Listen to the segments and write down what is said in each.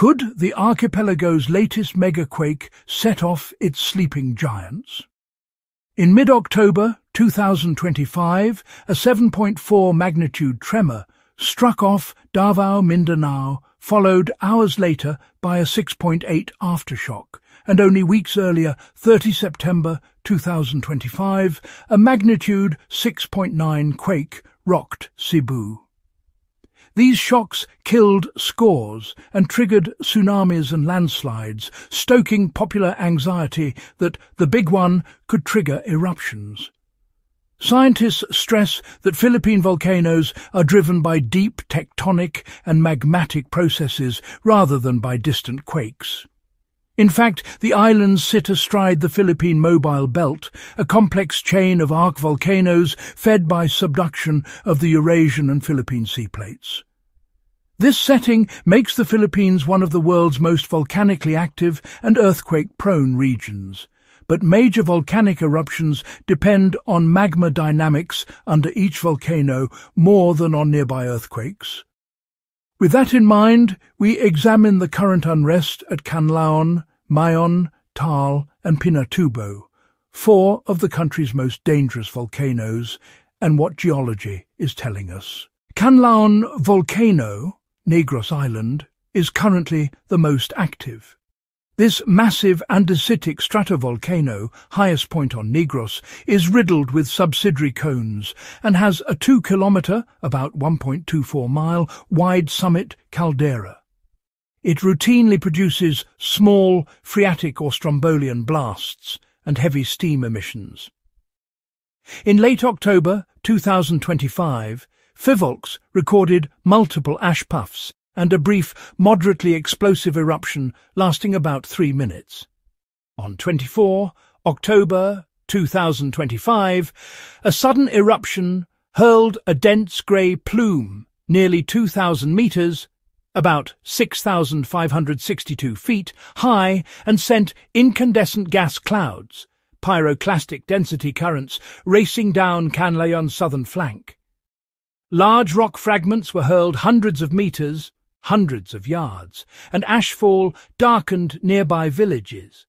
Could the archipelago's latest megaquake set off its sleeping giants? In mid-October 2025, a 7.4 magnitude tremor struck off Davao, Mindanao, followed hours later by a 6.8 aftershock, and only weeks earlier, 30 September 2025, a magnitude 6.9 quake rocked Cebu. These shocks killed scores and triggered tsunamis and landslides, stoking popular anxiety that the big one could trigger eruptions. Scientists stress that Philippine volcanoes are driven by deep tectonic and magmatic processes rather than by distant quakes. In fact, the islands sit astride the Philippine Mobile Belt, a complex chain of arc volcanoes fed by subduction of the Eurasian and Philippine sea plates. This setting makes the Philippines one of the world's most volcanically active and earthquake-prone regions, but major volcanic eruptions depend on magma dynamics under each volcano more than on nearby earthquakes. With that in mind, we examine the current unrest at Kanlaon, Mayon, Taal and Pinatubo, four of the country's most dangerous volcanoes, and what geology is telling us. Kanlaon volcano, Negros Island, is currently the most active. This massive andesitic stratovolcano, highest point on Negros, is riddled with subsidiary cones and has a 2-kilometre, about 1.24 mile, wide summit caldera. It routinely produces small phreatic or strombolian blasts and heavy steam emissions. In late October 2025, Phivolcs recorded multiple ash puffs and a brief, moderately explosive eruption lasting about 3 minutes. On 24 October 2025, a sudden eruption hurled a dense grey plume nearly 2,000 metres about 6,562 feet high and sent incandescent gas clouds, pyroclastic density currents, racing down Kanlaon's southern flank. Large rock fragments were hurled hundreds of metres, hundreds of yards, and ashfall darkened nearby villages.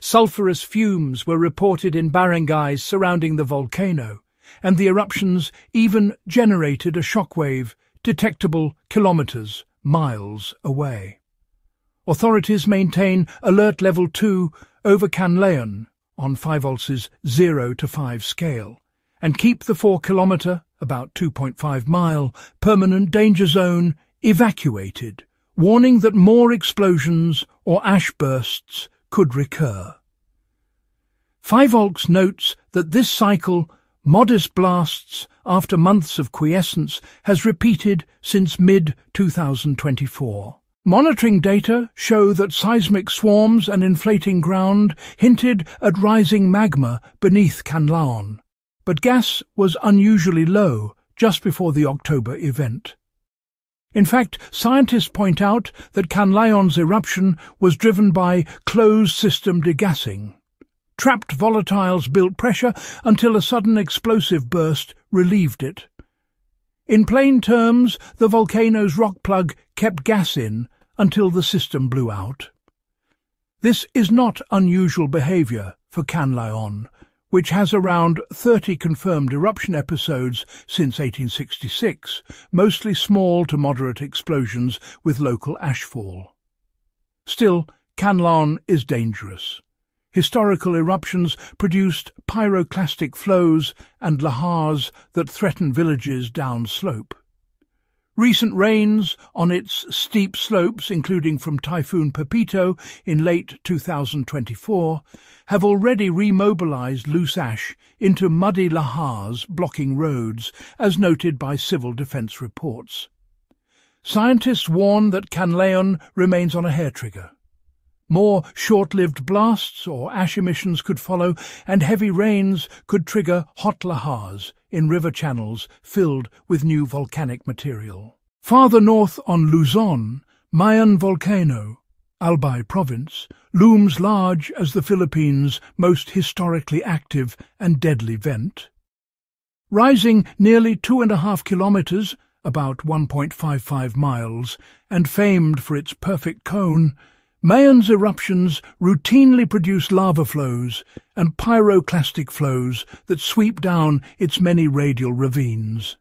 Sulphurous fumes were reported in barangays surrounding the volcano, and the eruptions even generated a shockwave detectable kilometres, miles away. Authorities maintain alert level 2 over Kanlaon on Phivolcs' 0 to 5 scale and keep the 4-kilometre, about 2.5 mile, permanent danger zone evacuated, warning that more explosions or ash bursts could recur. Phivolcs notes that this cycle, modest blasts after months of quiescence, has repeated since mid-2024. Monitoring data show that seismic swarms and inflating ground hinted at rising magma beneath Kanlaon, but gas was unusually low just before the October event. In fact, scientists point out that Kanlaon's eruption was driven by closed-system degassing. Trapped volatiles built pressure until a sudden explosive burst relieved it. In plain terms, the volcano's rock plug kept gas in until the system blew out. This is not unusual behaviour for Kanlaon, which has around 30 confirmed eruption episodes since 1866, mostly small to moderate explosions with local ashfall. Still, Kanlaon is dangerous. Historical eruptions produced pyroclastic flows and lahars that threaten villages downslope. Recent rains on its steep slopes, including from Typhoon Pepito in late 2024, have already remobilized loose ash into muddy lahars blocking roads, as noted by civil defense reports. Scientists warn that Kanlaon remains on a hair trigger. More short-lived blasts or ash emissions could follow, and heavy rains could trigger hot lahars in river channels filled with new volcanic material. Farther north on Luzon, Mayon volcano, Albay province, looms large as the Philippines' most historically active and deadly vent. Rising nearly 2.5 kilometres, about 1.55 miles, and famed for its perfect cone, Mayon's eruptions routinely produce lava flows and pyroclastic flows that sweep down its many radial ravines.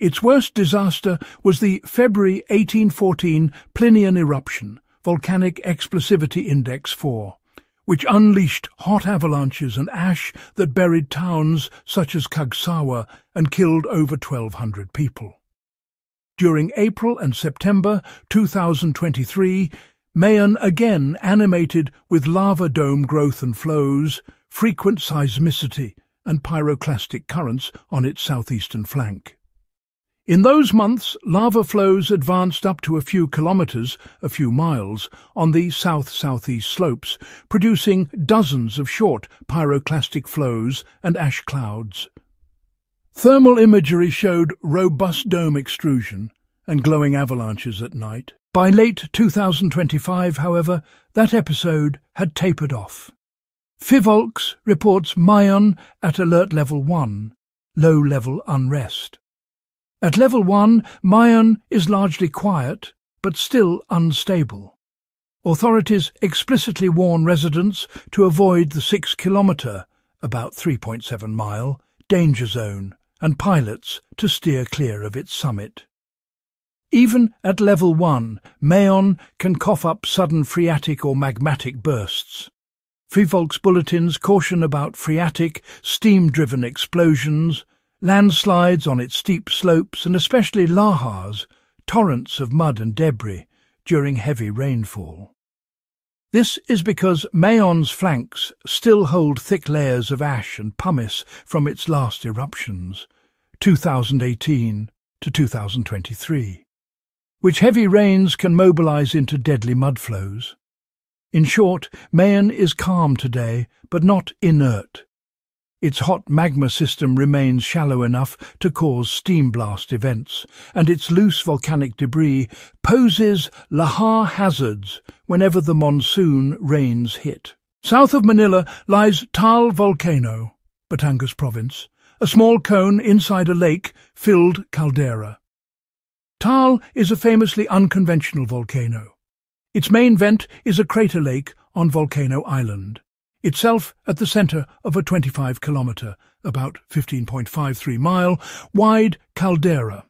Its worst disaster was the February 1814 Plinian eruption, Volcanic Explosivity Index 4, which unleashed hot avalanches and ash that buried towns such as Kagsawa and killed over 1,200 people. During April and September 2023, Mayon again animated with lava dome growth and flows, frequent seismicity and pyroclastic currents on its southeastern flank. In those months, lava flows advanced up to a few miles, on the south-southeast slopes, producing dozens of short pyroclastic flows and ash clouds. Thermal imagery showed robust dome extrusion and glowing avalanches at night. By late 2025, however, that episode had tapered off. Phivolcs reports Mayon at alert level 1, low-level unrest. At level 1, Mayon is largely quiet, but still unstable. Authorities explicitly warn residents to avoid the 6-kilometre, about 3.7-mile, danger zone, and pilots to steer clear of its summit. Even at level 1, Mayon can cough up sudden phreatic or magmatic bursts. Phivolcs bulletins caution about phreatic, steam-driven explosions, landslides on its steep slopes, and especially lahars, torrents of mud and debris, during heavy rainfall. This is because Mayon's flanks still hold thick layers of ash and pumice from its last eruptions, 2018 to 2023. Which heavy rains can mobilize into deadly mudflows. In short, Mayon is calm today, but not inert. Its hot magma system remains shallow enough to cause steam blast events, and its loose volcanic debris poses lahar hazards whenever the monsoon rains hit. South of Manila lies Taal Volcano, Batangas Province, a small cone inside a lake-filled caldera. Taal is a famously unconventional volcano. Its main vent is a crater lake on Volcano Island, itself at the centre of a 25-kilometre, about 15.53-mile, wide caldera.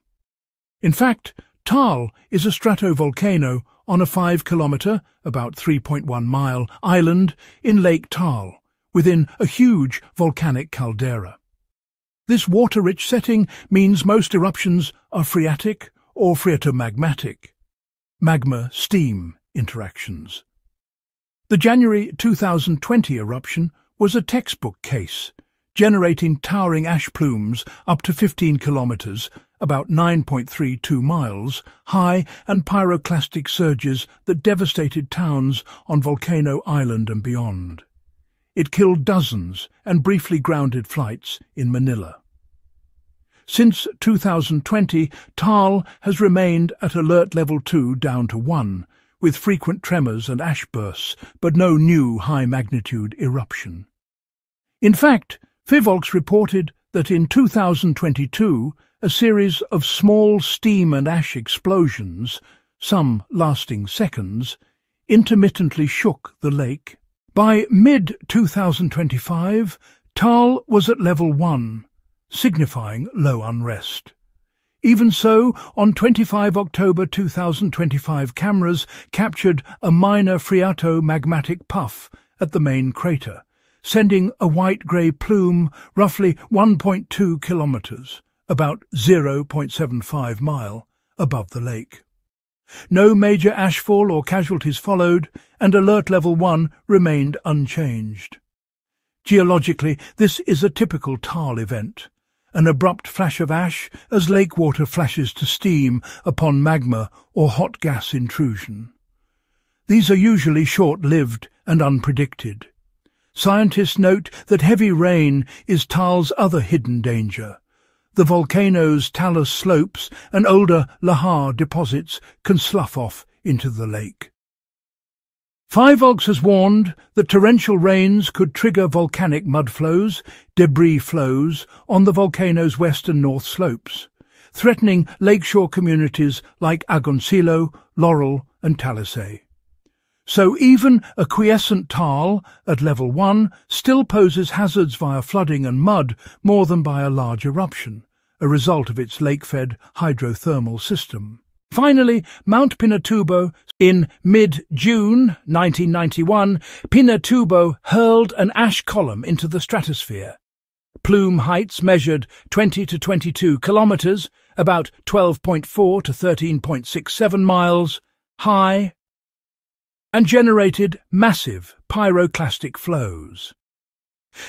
In fact, Taal is a stratovolcano on a 5-kilometre, about 3.1-mile, island in Lake Taal, within a huge volcanic caldera. This water-rich setting means most eruptions are phreatic or phreatomagmatic, magma-steam interactions. The January 2020 eruption was a textbook case, generating towering ash plumes up to 15 kilometres, about 9.32 miles, high, and pyroclastic surges that devastated towns on Volcano Island and beyond. It killed dozens and briefly grounded flights in Manila. Since 2020, Taal has remained at alert level 2 down to 1, with frequent tremors and ash bursts, but no new high-magnitude eruption. In fact, Phivolcs reported that in 2022, a series of small steam and ash explosions, some lasting seconds, intermittently shook the lake. By mid-2025, Taal was at level 1, signifying low unrest. Even so, on 25 October 2025, cameras captured a minor phreatomagmatic puff at the main crater, sending a white-grey plume roughly 1.2 kilometres, about 0.75 mile, above the lake. No major ashfall or casualties followed, and alert level 1 remained unchanged. Geologically, this is a typical Taal event, an abrupt flash of ash as lake water flashes to steam upon magma or hot gas intrusion. These are usually short-lived and unpredicted. Scientists note that heavy rain is Taal's other hidden danger. The volcano's talus slopes and older lahar deposits can slough off into the lake. Phivolcs has warned that torrential rains could trigger volcanic mudflows, debris flows, on the volcano's west and north slopes. threatening lakeshore communities like Agoncillo, Laurel and Talisay. So even a quiescent Taal at level 1 still poses hazards via flooding and mud more than by a large eruption, a result of its lake-fed hydrothermal system. Finally, Mount Pinatubo. In mid-June 1991, Pinatubo hurled an ash column into the stratosphere. Plume heights measured 20 to 22 kilometers, about 12.4 to 13.67 miles, high, and generated massive pyroclastic flows.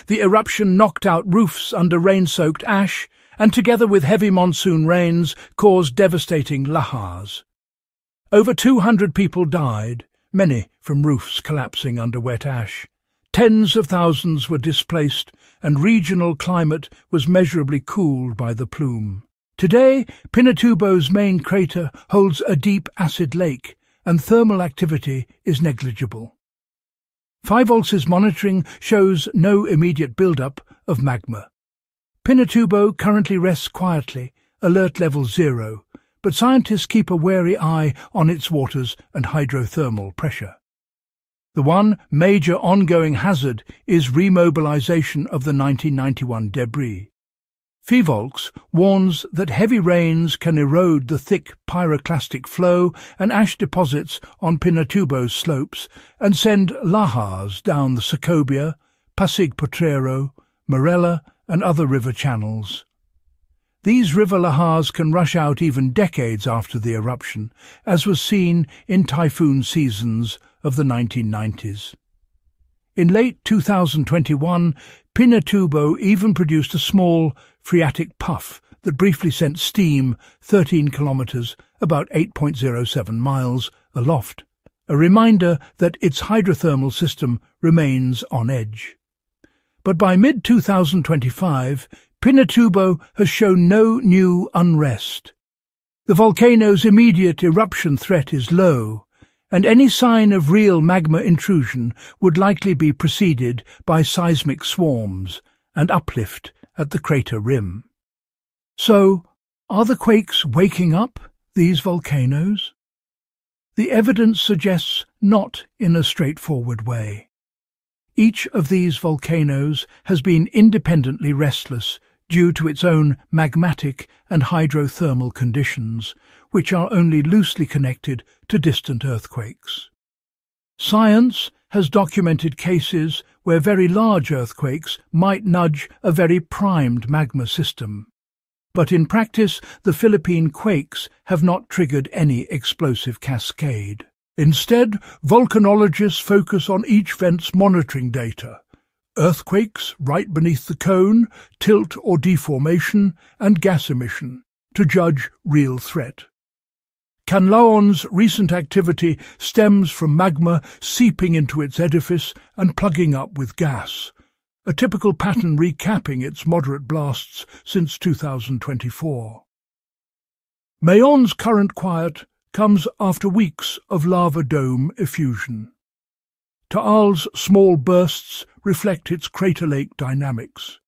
The eruption knocked out roofs under rain-soaked ash and, together with heavy monsoon rains, caused devastating lahars. Over 200 people died, many from roofs collapsing under wet ash. Tens of thousands were displaced, and regional climate was measurably cooled by the plume. Today, Pinatubo's main crater holds a deep acid lake, and thermal activity is negligible. Phivolcs' monitoring shows no immediate buildup of magma. Pinatubo currently rests quietly, alert level 0, but scientists keep a wary eye on its waters and hydrothermal pressure. The one major ongoing hazard is remobilization of the 1991 debris. Phivolcs warns that heavy rains can erode the thick pyroclastic flow and ash deposits on Pinatubo's slopes and send lahars down the Sacobia, Pasig Potrero, Morella and other river channels. These river lahars can rush out even decades after the eruption, as was seen in typhoon seasons of the 1990s. In late 2021, Pinatubo even produced a small phreatic puff that briefly sent steam 13 kilometers, about 8.07 miles, aloft, a reminder that its hydrothermal system remains on edge. But by mid-2025, Pinatubo has shown no new unrest. The volcano's immediate eruption threat is low, and any sign of real magma intrusion would likely be preceded by seismic swarms and uplift at the crater rim. So, are the quakes waking up these volcanoes? The evidence suggests not in a straightforward way. Each of these volcanoes has been independently restless due to its own magmatic and hydrothermal conditions, which are only loosely connected to distant earthquakes. Science has documented cases where very large earthquakes might nudge a very primed magma system. But in practice, the Philippine quakes have not triggered any explosive cascade. Instead, volcanologists focus on each vent's monitoring data: earthquakes right beneath the cone, tilt or deformation, and gas emission, to judge real threat. Kanlaon's recent activity stems from magma seeping into its edifice and plugging up with gas, a typical pattern recapping its moderate blasts since 2024. Mayon's current quiet comes after weeks of lava dome effusion. Taal's small bursts reflect its crater lake dynamics.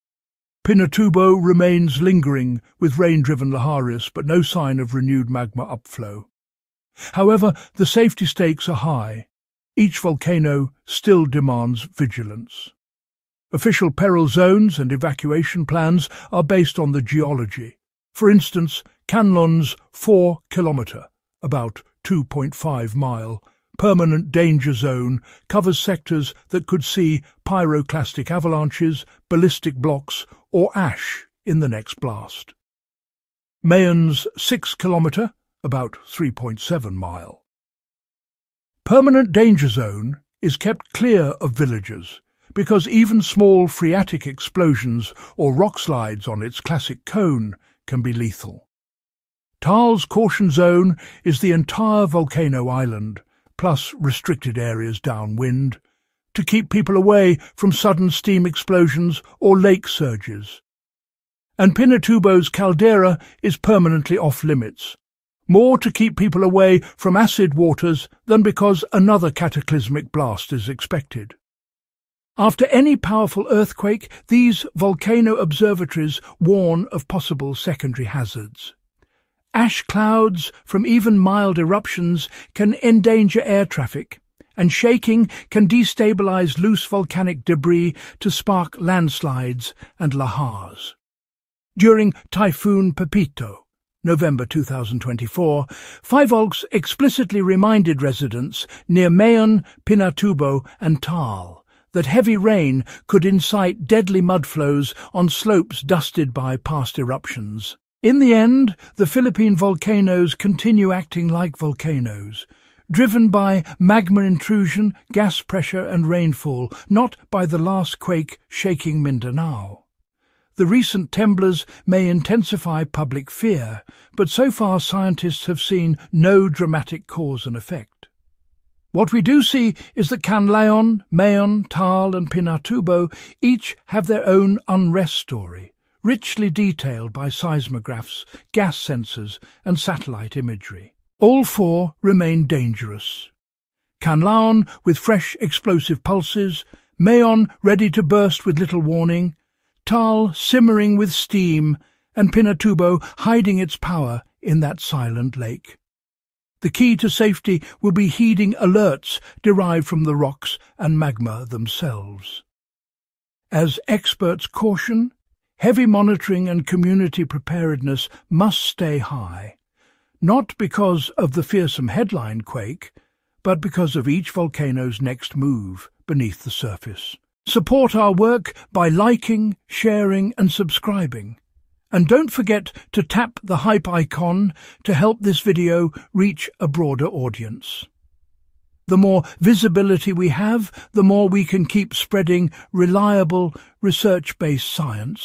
Pinatubo remains lingering with rain-driven laharis, but no sign of renewed magma upflow. However, the safety stakes are high. Each volcano still demands vigilance. Official peril zones and evacuation plans are based on the geology. For instance, Kanlaon's 4-kilometre, about 2.5-mile, permanent danger zone covers sectors that could see pyroclastic avalanches, ballistic blocks, or ash in the next blast. Mayon's 6-kilometre, about 3.7-mile. Permanent danger zone is kept clear of villagers because even small phreatic explosions or rock slides on its classic cone can be lethal. Taal's caution zone is the entire volcano island, plus restricted areas downwind, to keep people away from sudden steam explosions or lake surges. And Pinatubo's caldera is permanently off-limits, more to keep people away from acid waters than because another cataclysmic blast is expected. After any powerful earthquake, these volcano observatories warn of possible secondary hazards. Ash clouds from even mild eruptions can endanger air traffic, and shaking can destabilize loose volcanic debris to spark landslides and lahars. During Typhoon Pepito, November 2024, Phivolcs explicitly reminded residents near Mayon, Pinatubo and Taal that heavy rain could incite deadly mudflows on slopes dusted by past eruptions. In the end, the Philippine volcanoes continue acting like volcanoes, driven by magma intrusion, gas pressure and rainfall, not by the last quake shaking Mindanao. The recent temblors may intensify public fear, but so far scientists have seen no dramatic cause and effect. What we do see is that Kanlaon, Mayon, Taal and Pinatubo each have their own unrest story, richly detailed by seismographs, gas sensors and satellite imagery. All four remain dangerous. Kanlaon with fresh explosive pulses, Mayon ready to burst with little warning, Taal simmering with steam, and Pinatubo hiding its power in that silent lake. The key to safety will be heeding alerts derived from the rocks and magma themselves. As experts caution, heavy monitoring and community preparedness must stay high, not because of the fearsome headline quake, but because of each volcano's next move beneath the surface. Support our work by liking, sharing and subscribing. And don't forget to tap the hype icon to help this video reach a broader audience. The more visibility we have, the more we can keep spreading reliable, research-based science.